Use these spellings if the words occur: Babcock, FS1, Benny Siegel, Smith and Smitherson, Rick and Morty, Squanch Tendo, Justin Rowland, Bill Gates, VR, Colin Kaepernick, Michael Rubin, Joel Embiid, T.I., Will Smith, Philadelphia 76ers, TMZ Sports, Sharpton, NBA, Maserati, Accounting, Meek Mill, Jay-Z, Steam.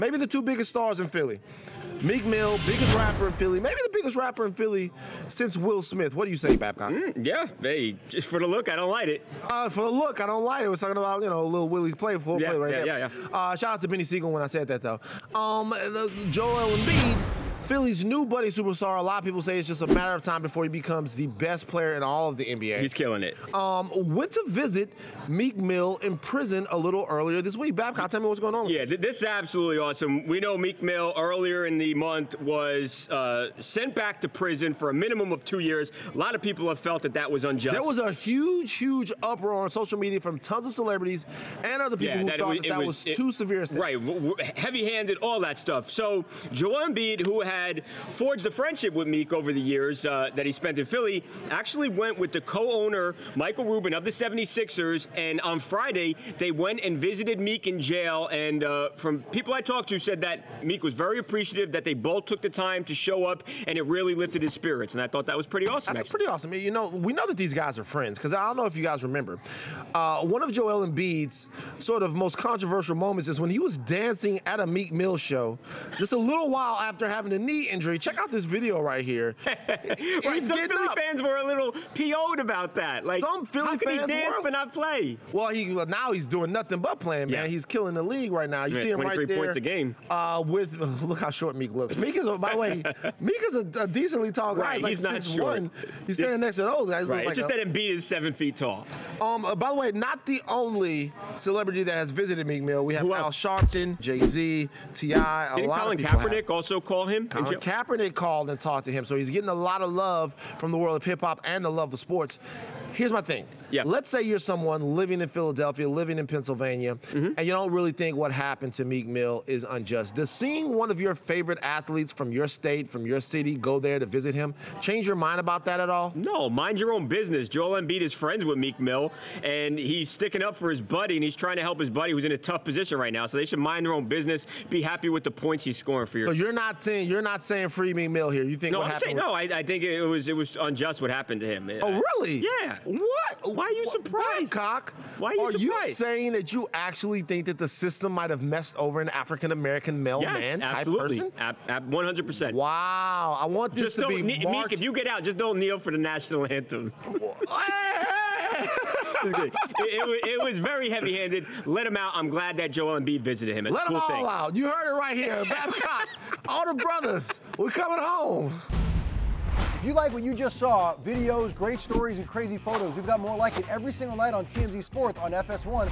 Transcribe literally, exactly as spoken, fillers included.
maybe the two biggest stars in Philly. Meek Mill, biggest rapper in Philly, maybe the biggest rapper in Philly since Will Smith. What do you say, Babcock? Mm, yeah, hey, just for the look, I don't like it. Uh, for the look, I don't like it. We're talking about, you know, Lil Willie's play, full yeah, play right yeah, there. Yeah, yeah, yeah. Uh, shout out to Benny Siegel when I said that, though. Um, Joel Embiid, Philly's new budding superstar. A lot of people say it's just a matter of time before he becomes the best player in all of the N B A. He's killing it. Um, went to visit Meek Mill in prison a little earlier this week. Babcock, tell me what's going on. Yeah, th this is absolutely awesome. We know Meek Mill earlier in the month was uh, sent back to prison for a minimum of two years. A lot of people have felt that that was unjust. There was a huge, huge uproar on social media from tons of celebrities and other people yeah, who that thought was, that, that was, was it, too severe. Right, heavy-handed, all that stuff. So Joel Embiid, who had forged a friendship with Meek over the years uh, that he spent in Philly, actually went with the co-owner, Michael Rubin, of the seventy-sixers, and on Friday, they went and visited Meek in jail, and uh, from people I talked to said that Meek was very appreciative that they both took the time to show up, and it really lifted his spirits, and I thought that was pretty awesome. That's pretty awesome. You know, we know that these guys are friends, because I don't know if you guys remember. Uh, one of Joel Embiid's sort of most controversial moments is when he was dancing at a Meek Mill show just a little while after having a knee injury. Check out this video right here. Right, he's some Philly up. fans were a little P O'd about that. Like, some Philly how could he dance were? but not play? Well, he now he's doing nothing but playing, man. Yeah. He's killing the league right now. You yeah, see him right there. twenty-three points a game. Uh, with uh, look how short Meek looks. Meek is, by the way, Meek is a, a decently tall guy. Right, he's, like he's not short. One. He's standing it's, next to those guys. Right, like it's just a, that Embiid is seven feet tall. Um, uh, by the way, not the only celebrity that has visited Meek Mill. We have Who Al else? Sharpton, Jay-Z, T I Didn't a lot Colin of Kaepernick have. also call him? Colin Kaepernick called and talked to him, so he's getting a lot of love from the world of hip-hop and the love of sports. Here's my thing. Yeah. Let's say you're someone living in Philadelphia, living in Pennsylvania, mm-hmm. and you don't really think what happened to Meek Mill is unjust. Does seeing one of your favorite athletes from your state, from your city, go there to visit him change your mind about that at all? No, mind your own business. Joel Embiid is friends with Meek Mill, and he's sticking up for his buddy, and he's trying to help his buddy who's in a tough position right now, so they should mind their own business, be happy with the points he's scoring for you. So you're not saying, you're not saying free Meek Mill here. You think no, what I'm happened saying, No, I, I think it was, it was unjust what happened to him. Oh, really? Yeah. What? Why are you surprised? Babcock, Why are you are surprised? Are you saying that you actually think that the system might have messed over an African-American male yes, man type absolutely. person? absolutely. one hundred percent. Wow. I want this just to be Meek, Meek, if you get out, just don't kneel for the national anthem. It, it, it, it was very heavy-handed. Let him out. I'm glad that Joel Embiid visited him. It's Let cool them all thing. out. You heard it right here. Babcock, all the brothers, we're coming home. If you like what you just saw, videos, great stories, and crazy photos, we've got more like it every single night on T M Z Sports on F S one.